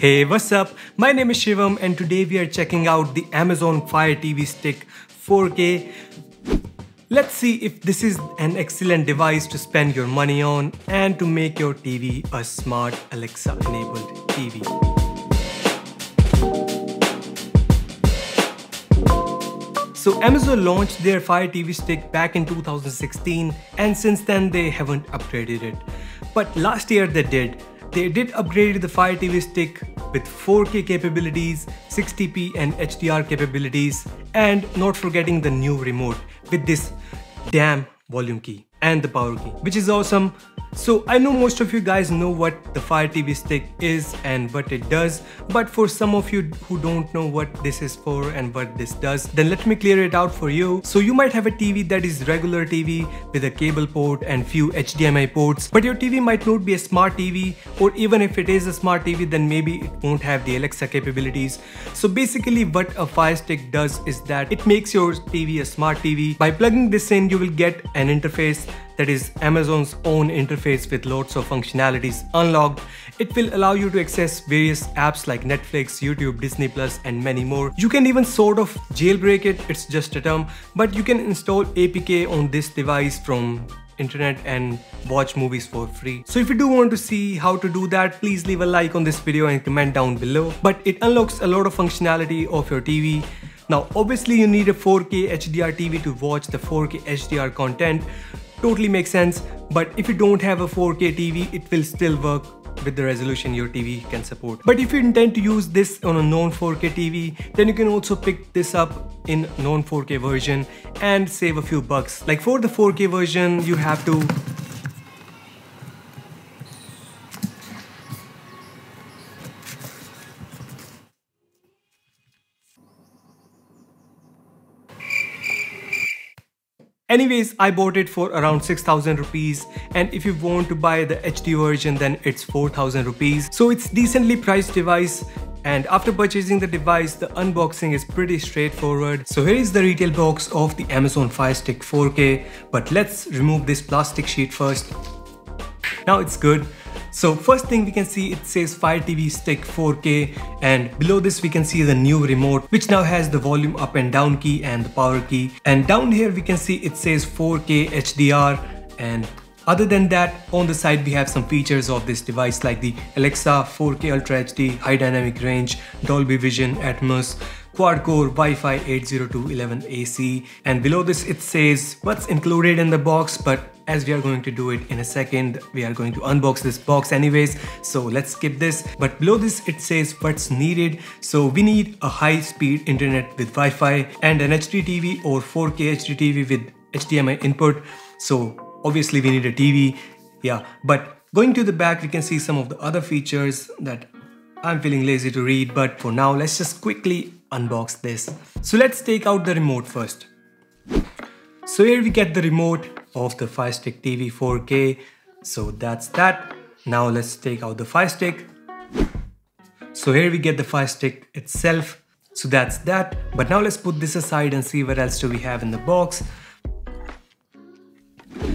Hey, what's up? My name is Shivam and today we are checking out the Amazon Fire TV Stick 4K. Let's see if this is an excellent device to spend your money on and to make your TV a smart Alexa enabled TV. So Amazon launched their Fire TV Stick back in 2016 and since then they haven't upgraded it. But last year they did. They did upgrade the Fire TV Stick with 4K capabilities, 60p and HDR capabilities, and not forgetting the new remote with this damn volume key and the power key, which is awesome. So I know most of you guys know what the Fire TV Stick is and what it does, but for some of you who don't know what this is for and what this does, then let me clear it out for you. So you might have a TV that is regular TV with a cable port and few HDMI ports, but your TV might not be a smart TV, or even if it is a smart TV, then maybe it won't have the Alexa capabilities. So basically what a Fire Stick does is that it makes your TV a smart TV. By plugging this in, you will get an interface that is Amazon's own interface with lots of functionalities unlocked. It will allow you to access various apps like Netflix, YouTube, Disney Plus, and many more. You can even sort of jailbreak it, it's just a term, but you can install APK on this device from internet and watch movies for free. So if you do want to see how to do that, please leave a like on this video and comment down below. But it unlocks a lot of functionality of your TV. Now, obviously you need a 4K HDR TV to watch the 4K HDR content. Totally makes sense, but if you don't have a 4K TV, it will still work with the resolution your TV can support. But if you intend to use this on a non-4K TV, then you can also pick this up in non-4K version and save a few bucks. Like for the 4K version, you have to anyways, I bought it for around 6,000 rupees, and if you want to buy the HD version, then it's 4,000 rupees. So it's decently priced device, and after purchasing the device, the unboxing is pretty straightforward. So here is the retail box of the Amazon Fire Stick 4K, but let's remove this plastic sheet first. Now it's good. So first thing we can see, it says Fire TV Stick 4K, and below this we can see the new remote, which now has the volume up and down key and the power key. And down here we can see it says 4K HDR, and other than that, on the side we have some features of this device like the Alexa, 4K Ultra HD, High Dynamic Range, Dolby Vision, Atmos, Quad-core, Wi-Fi 802.11ac, and below this it says what's included in the box, but as we are going to do it in a second, we are going to unbox this box anyways, so let's skip this. But below this it says what's needed. So we need a high-speed internet with Wi-Fi and an HD TV or 4K HD TV with HDMI input. So obviously we need a TV, yeah. But going to the back, we can see some of the other features that I'm feeling lazy to read, but for now let's just quickly unbox this. So let's take out the remote first. So here we get the remote of the Fire Stick TV 4K. So that's that. Now let's take out the Fire Stick. So here we get the Fire Stick itself. So that's that. But now let's put this aside and see what else do we have in the box.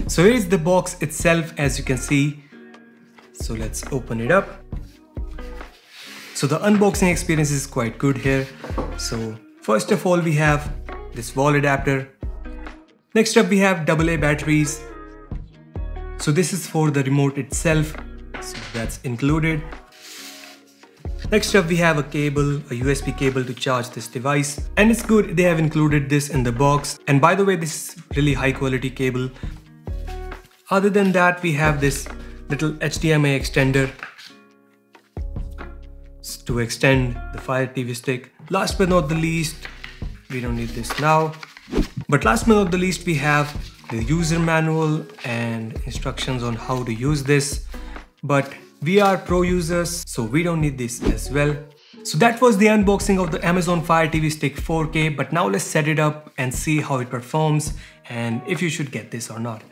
So here is the box itself, as you can see. So let's open it up. So the unboxing experience is quite good here. So first of all, we have this wall adapter. Next up, we have AA batteries. So this is for the remote itself, so that's included. Next up, we have a cable, a USB cable to charge this device. And it's good they have included this in the box. And by the way, this is really high quality cable. Other than that, we have this little HDMI extender to extend the Fire TV Stick. Last but not the least, we don't need this now. But last but not the least, we have the user manual and instructions on how to use this. But we are pro users, so we don't need this as well. So that was the unboxing of the Amazon Fire TV Stick 4K. But now let's set it up and see how it performs and if you should get this or not.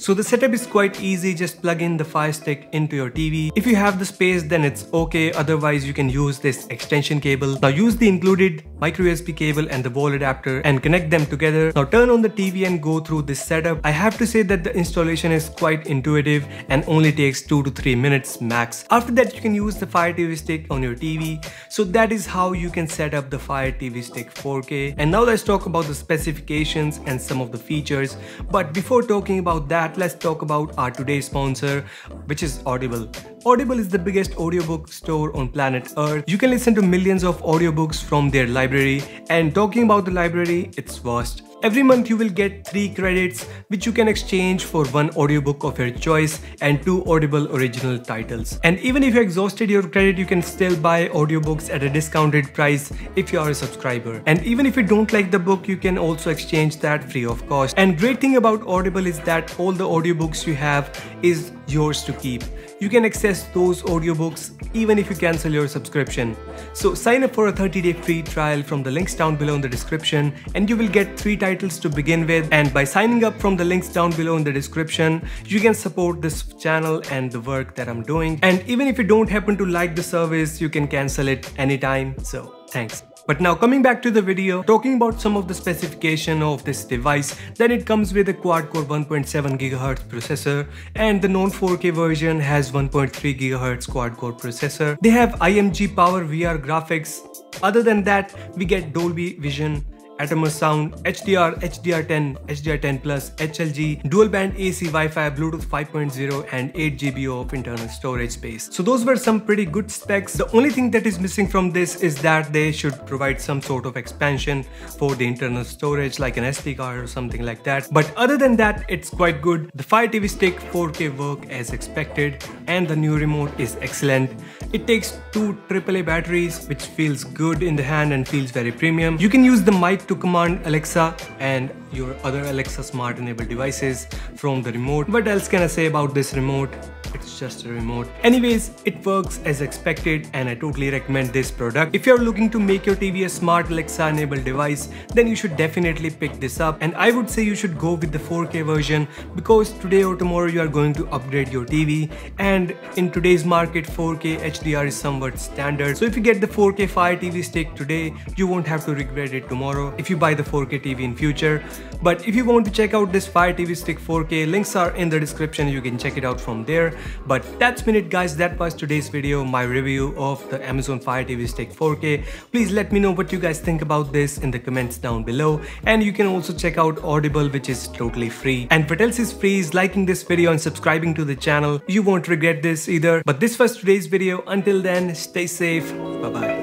So the setup is quite easy, just plug in the Fire Stick into your TV. If you have the space then it's okay, otherwise you can use this extension cable. Now use the included micro USB cable and the wall adapter and connect them together. Now turn on the TV and go through this setup. I have to say that the installation is quite intuitive and only takes 2 to 3 minutes max. After that you can use the Fire TV Stick on your TV. So that is how you can set up the Fire TV Stick 4K. And now let's talk about the specifications and some of the features. But before talking about that, let's talk about our today's sponsor, which is Audible. Audible is the biggest audiobook store on planet Earth. You can listen to millions of audiobooks from their library. And talking about the library, it's vast. Every month you will get 3 credits which you can exchange for 1 audiobook of your choice and 2 Audible original titles. And even if you exhausted your credit, you can still buy audiobooks at a discounted price if you are a subscriber. And even if you don't like the book, you can also exchange that free of cost. And great thing about Audible is that all the audiobooks you have is yours to keep. You can access those audiobooks even if you cancel your subscription. So sign up for a 30-day free trial from the links down below in the description and you will get 3 titles to begin with. And by signing up from the links down below in the description, you can support this channel and the work that I'm doing. And even if you don't happen to like the service, you can cancel it anytime. So thanks. But now coming back to the video, talking about some of the specification of this device, then it comes with a quad-core 1.7 GHz processor and the non-4K version has 1.3 GHz quad-core processor. They have IMG Power VR graphics. Other than that, we get Dolby Vision, Atomos Sound, HDR, HDR10, HDR10+, HLG, dual band AC Wi-Fi, Bluetooth 5.0 and 8 GB of internal storage space. So those were some pretty good specs. The only thing that is missing from this is that they should provide some sort of expansion for the internal storage like an SD card or something like that. But other than that, it's quite good. The Fire TV Stick 4K works as expected and the new remote is excellent. It takes 2 AAA batteries which feels good in the hand and feels very premium. You can use the mic to command Alexa and your other Alexa smart enabled devices from the remote. What else can I say about this remote? It's just a remote. Anyways, it works as expected and I totally recommend this product. If you're looking to make your TV a smart Alexa enabled device, then you should definitely pick this up. And I would say you should go with the 4K version because today or tomorrow you are going to upgrade your TV. And in today's market, 4K HDR is somewhat standard. So if you get the 4K Fire TV Stick today, you won't have to regret it tomorrow if you buy the 4K TV in future. But if you want to check out this Fire TV Stick 4K, links are in the description. You can check it out from there. But that's been it guys, that was today's video, my review of the Amazon Fire TV Stick 4K. Please let me know what you guys think about this in the comments down below. And you can also check out Audible, which is totally free. And what else is free is liking this video and subscribing to the channel. You won't regret this either. But this was today's video. Until then, stay safe. Bye bye.